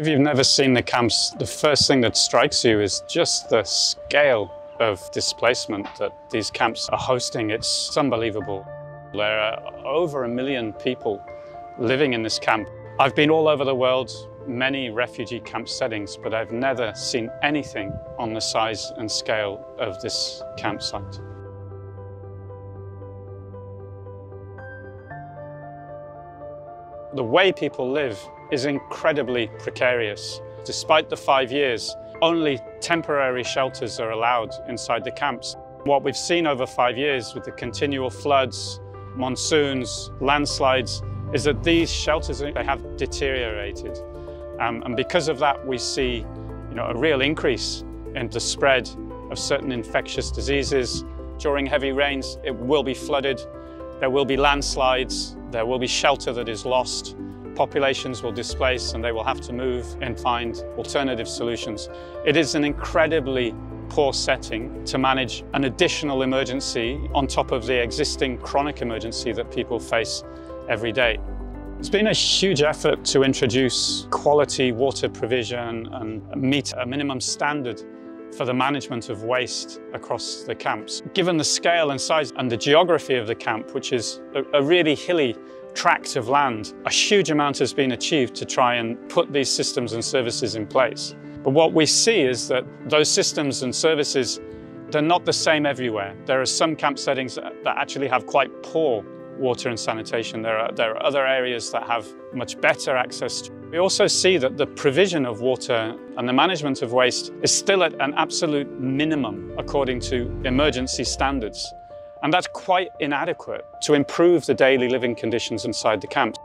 If you've never seen the camps, the first thing that strikes you is just the scale of displacement that these camps are hosting. It's unbelievable. There are over 1 million people living in this camp. I've been all over the world, many refugee camp settings, but I've never seen anything on the size and scale of this campsite. The way people live is incredibly precarious. Despite the 5 years, only temporary shelters are allowed inside the camps. What we've seen over 5 years with the continual floods, monsoons, landslides, is that these shelters, they have deteriorated. And because of that, we see a real increase in the spread of certain infectious diseases. During heavy rains, it will be flooded. There will be landslides. There will be shelter that is lost. Populations will displace and they will have to move and find alternative solutions. It is an incredibly poor setting to manage an additional emergency on top of the existing chronic emergency that people face every day. It's been a huge effort to introduce quality water provision and meet a minimum standard for the management of waste across the camps. Given the scale and size and the geography of the camp, which is a really hilly tract of land, a huge amount has been achieved to try and put these systems and services in place. But what we see is that those systems and services, they're not the same everywhere. There are some camp settings that actually have quite poor water and sanitation. There are other areas that have much better access. We also see that the provision of water and the management of waste is still at an absolute minimum according to emergency standards. And that's quite inadequate to improve the daily living conditions inside the camps.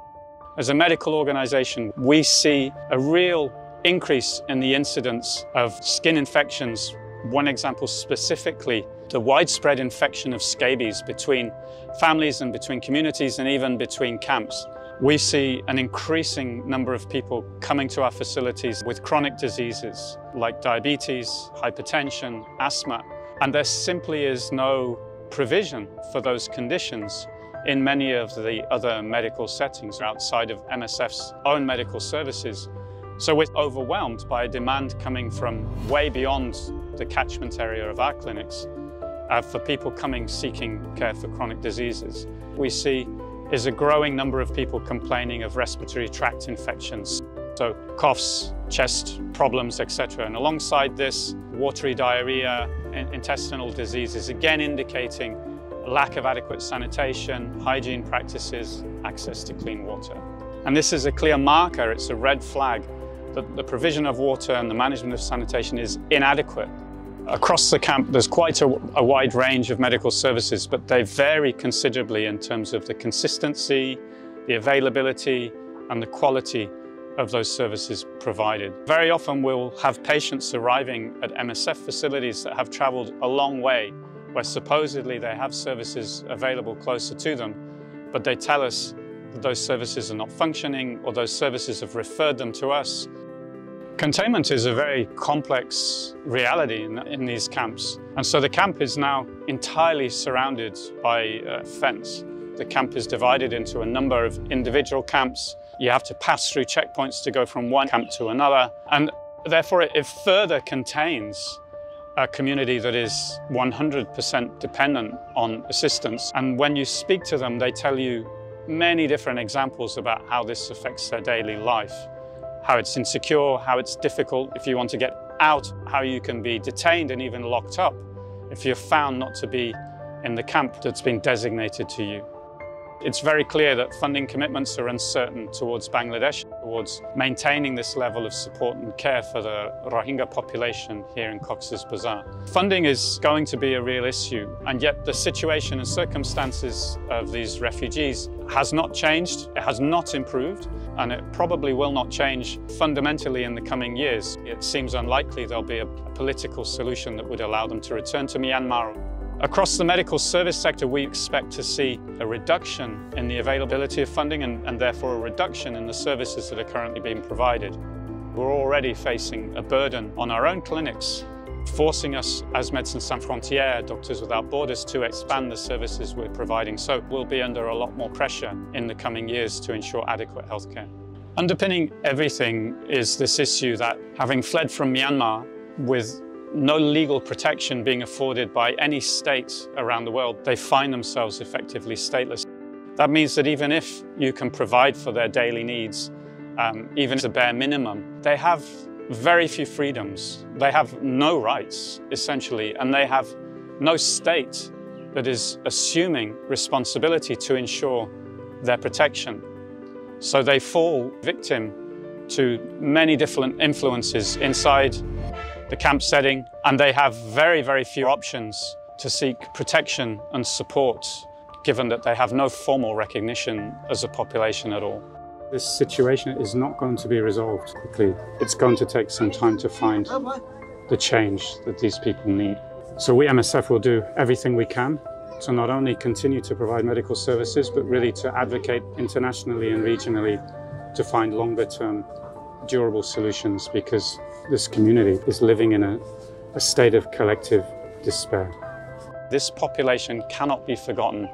As a medical organisation, we see a real increase in the incidence of skin infections. One example specifically, the widespread infection of scabies between families and between communities and even between camps. We see an increasing number of people coming to our facilities with chronic diseases like diabetes, hypertension, asthma, and there simply is no provision for those conditions in many of the other medical settings outside of MSF's own medical services. So we're overwhelmed by a demand coming from way beyond the catchment area of our clinics for people coming seeking care for chronic diseases. We see is a growing number of people complaining of respiratory tract infections, so coughs, chest problems, etc. And alongside this, watery diarrhea, intestinal diseases, again indicating a lack of adequate sanitation, hygiene practices, access to clean water. And this is a clear marker, it's a red flag, that the provision of water and the management of sanitation is inadequate. Across the camp, there's quite a wide range of medical services, but they vary considerably in terms of the consistency, the availability, and the quality of those services provided. Very often we'll have patients arriving at MSF facilities that have travelled a long way, where supposedly they have services available closer to them, but they tell us that those services are not functioning or those services have referred them to us. Containment is a very complex reality in these camps, and so the camp is now entirely surrounded by a fence. The camp is divided into a number of individual camps. You have to pass through checkpoints to go from one camp to another, and therefore it further contains a community that is 100% dependent on assistance. And when you speak to them, they tell you many different examples about how this affects their daily life. How it's insecure, how it's difficult if you want to get out, how you can be detained and even locked up if you're found not to be in the camp that's been designated to you. It's very clear that funding commitments are uncertain towards Bangladesh, towards maintaining this level of support and care for the Rohingya population here in Cox's Bazar. Funding is going to be a real issue, and yet the situation and circumstances of these refugees has not changed, it has not improved, and it probably will not change fundamentally in the coming years. It seems unlikely there'll be a political solution that would allow them to return to Myanmar. Across the medical service sector, we expect to see a reduction in the availability of funding and therefore a reduction in the services that are currently being provided. We're already facing a burden on our own clinics, forcing us as Médecins Sans Frontières, Doctors Without Borders, to expand the services we're providing. So we'll be under a lot more pressure in the coming years to ensure adequate healthcare. Underpinning everything is this issue that having fled from Myanmar with no legal protection being afforded by any state around the world, they find themselves effectively stateless. That means that even if you can provide for their daily needs, even as a bare minimum, they have very few freedoms. They have no rights, essentially, and they have no state that is assuming responsibility to ensure their protection. So they fall victim to many different influences inside the camp setting, and they have very, very few options to seek protection and support, given that they have no formal recognition as a population at all. This situation is not going to be resolved quickly. It's going to take some time to find the change that these people need. So we, MSF, will do everything we can to not only continue to provide medical services, but really to advocate internationally and regionally to find longer-term durable solutions, because this community is living in a state of collective despair. This population cannot be forgotten.